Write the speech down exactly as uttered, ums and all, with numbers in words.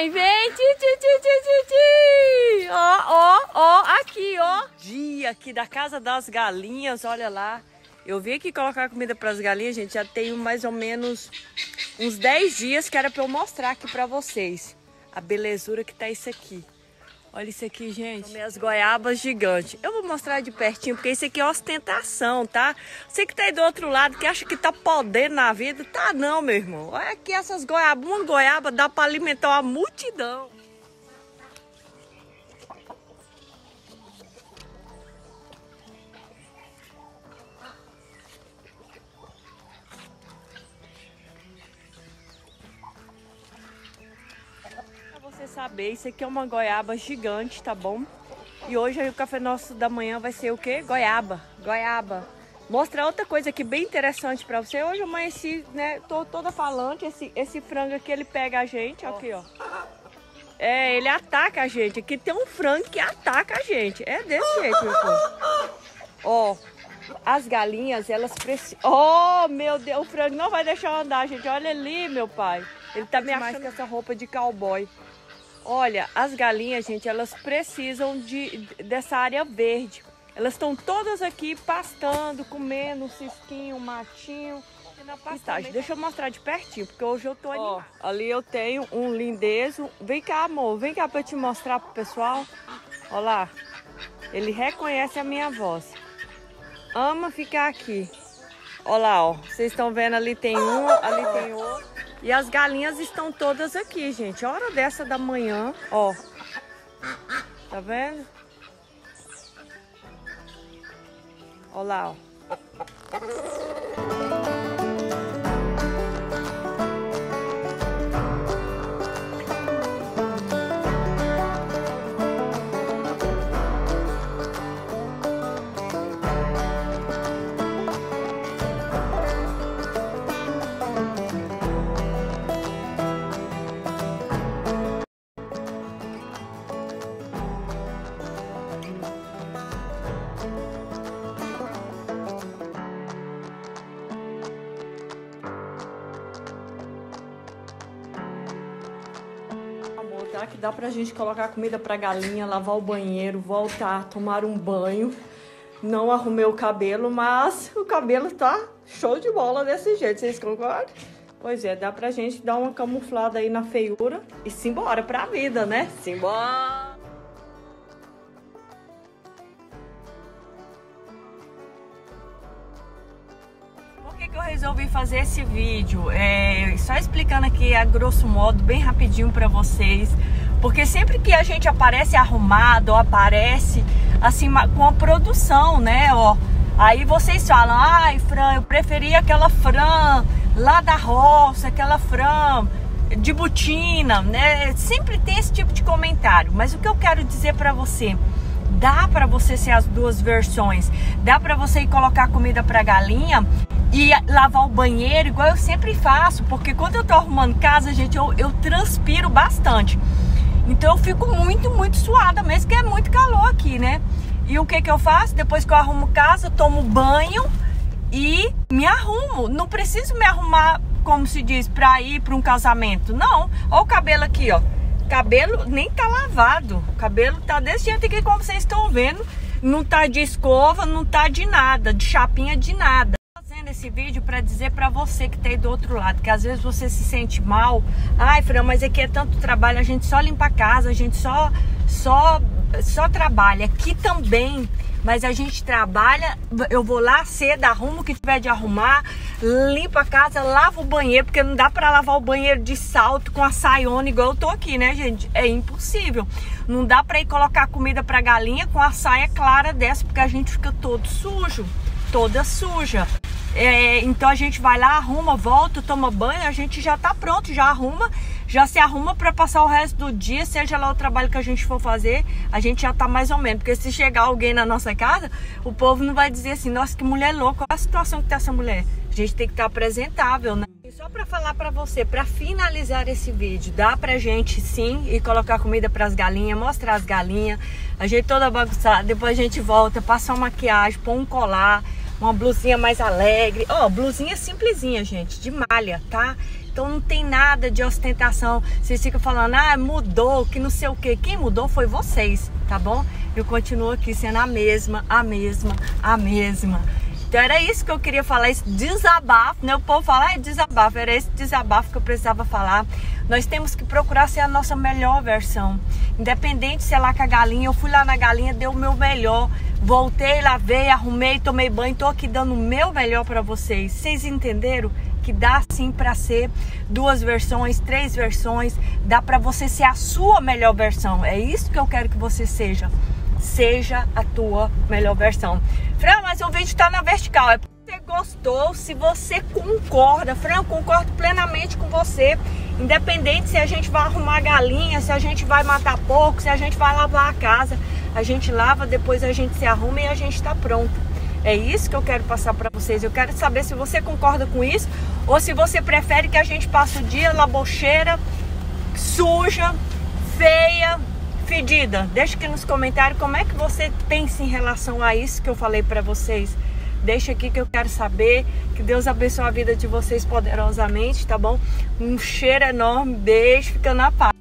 mãe, vem, ti, ti, ti, ti, ti. Ó, ó, ó, aqui, ó. Dia aqui da Casa das Galinhas, olha lá. Eu vim aqui colocar comida para as galinhas, gente, já tem mais ou menos uns dez dias que era para eu mostrar aqui para vocês. A belezura que tá isso aqui. Olha isso aqui, gente. Tomei as goiabas gigantes. Eu vou mostrar de pertinho, porque isso aqui é ostentação, tá? Você que tá aí do outro lado, que acha que tá podendo na vida, tá não, meu irmão. Olha aqui essas goiabas. Uma goiaba dá pra alimentar uma multidão. Saber, isso aqui é uma goiaba gigante, tá bom? E hoje aí, o café nosso da manhã vai ser o quê? Goiaba, goiaba. Mostrar outra coisa aqui bem interessante pra você. Hoje eu amanheci, né, tô toda falante, esse, esse frango aqui, ele pega a gente, ó, aqui, ó. É, ele ataca a gente. Aqui tem um frango que ataca a gente. É desse jeito, meu povo. Ó, as galinhas, elas precisam... Oh, meu Deus, o frango não vai deixar eu andar, gente. Olha ali, meu pai. Ele tá me achando com essa roupa de cowboy. Olha, as galinhas, gente, elas precisam de, dessa área verde. Elas estão todas aqui pastando, comendo um cisquinho, um matinho. E na pastagem, deixa eu mostrar de pertinho, porque hoje eu tô animada. Ó, ali eu tenho um lindezo. Vem cá, amor, vem cá pra eu te mostrar pro pessoal. Ó lá, ele reconhece a minha voz. Ama ficar aqui. Ó lá, ó, vocês estão vendo, ali tem um, ali tem outro. E as galinhas estão todas aqui, gente. Hora dessa da manhã, ó. Tá vendo? Ó lá, ó. Que dá pra gente colocar comida pra galinha, lavar o banheiro, voltar, tomar um banho. Não arrumei o cabelo, mas o cabelo tá show de bola desse jeito, vocês concordam? Pois é, dá pra gente dar uma camuflada aí na feiura e simbora pra vida, né? Simbora! Eu resolvi fazer esse vídeo é, só explicando aqui a grosso modo, bem rapidinho pra vocês, porque sempre que a gente aparece arrumado, ou aparece assim com a produção, né, ó, aí vocês falam, ai Fran, eu preferia aquela Fran lá da roça, aquela Fran de botina, né, sempre tem esse tipo de comentário, mas o que eu quero dizer pra você: dá pra você ser as duas versões, dá pra você ir colocar comida pra galinha e lavar o banheiro, igual eu sempre faço, porque quando eu tô arrumando casa, gente, eu, eu transpiro bastante. Então eu fico muito, muito suada mesmo, que é muito calor aqui, né? E o que que eu faço? Depois que eu arrumo casa, eu tomo banho e me arrumo. Não preciso me arrumar, como se diz, pra ir pra um casamento, não. Olha o cabelo aqui, ó. Cabelo nem tá lavado. O cabelo tá desse jeito aqui, como vocês estão vendo. Não tá de escova, não tá de nada, de chapinha, de nada. Esse vídeo para dizer para você que tá aí do outro lado, que às vezes você se sente mal. Ai, Fran, mas aqui é tanto trabalho, a gente só limpa a casa, a gente só só só trabalha aqui também, mas a gente trabalha, eu vou lá cedo, arrumo o que tiver de arrumar, limpo a casa, lavo o banheiro, porque não dá para lavar o banheiro de salto com a saiona igual eu tô aqui, né, gente? É impossível. Não dá para ir colocar comida para galinha com a saia clara dessa, porque a gente fica todo sujo, toda suja. É, então a gente vai lá, arruma, volta, toma banho, a gente já tá pronto, já arruma, já se arruma pra passar o resto do dia, seja lá o trabalho que a gente for fazer, a gente já tá mais ou menos, porque se chegar alguém na nossa casa, o povo não vai dizer assim, nossa, que mulher louca, olha a situação que tá essa mulher. A gente tem que estar apresentável, né? E só pra falar pra você, pra finalizar esse vídeo, dá pra gente sim e colocar comida pras galinhas, mostrar as galinhas, a gente toda bagunçada, depois a gente volta, passa uma maquiagem, põe um colar, uma blusinha mais alegre. Ó, oh, blusinha simplesinha, gente, de malha, tá? Então não tem nada de ostentação. Vocês ficam falando, ah, mudou, que não sei o que. Quem mudou foi vocês, tá bom? Eu continuo aqui sendo a mesma, a mesma, a mesma. Então era isso que eu queria falar, esse desabafo, né? O povo fala, ah, é desabafo. Era esse desabafo que eu precisava falar. Nós temos que procurar ser a nossa melhor versão. Independente se é lá com a galinha. Eu fui lá na galinha, dei o meu melhor. Voltei, lavei, arrumei, tomei banho. Tô aqui dando o meu melhor pra vocês. Vocês entenderam? Que dá sim pra ser duas versões, três versões. Dá pra você ser a sua melhor versão. É isso que eu quero que você seja. Seja a tua melhor versão. Fran, mas o vídeo tá na vertical. É porque você gostou, se você concorda. Fran, eu concordo plenamente com você. Independente se a gente vai arrumar galinha, se a gente vai matar porco, se a gente vai lavar a casa. A gente lava, depois a gente se arruma e a gente tá pronto. É isso que eu quero passar pra vocês. Eu quero saber se você concorda com isso ou se você prefere que a gente passe o dia labocheira, suja, feia, fedida. Deixa aqui nos comentários como é que você pensa em relação a isso que eu falei para vocês. Deixa aqui que eu quero saber. Que Deus abençoe a vida de vocês poderosamente, tá bom? Um cheiro enorme, beijo, fica na paz.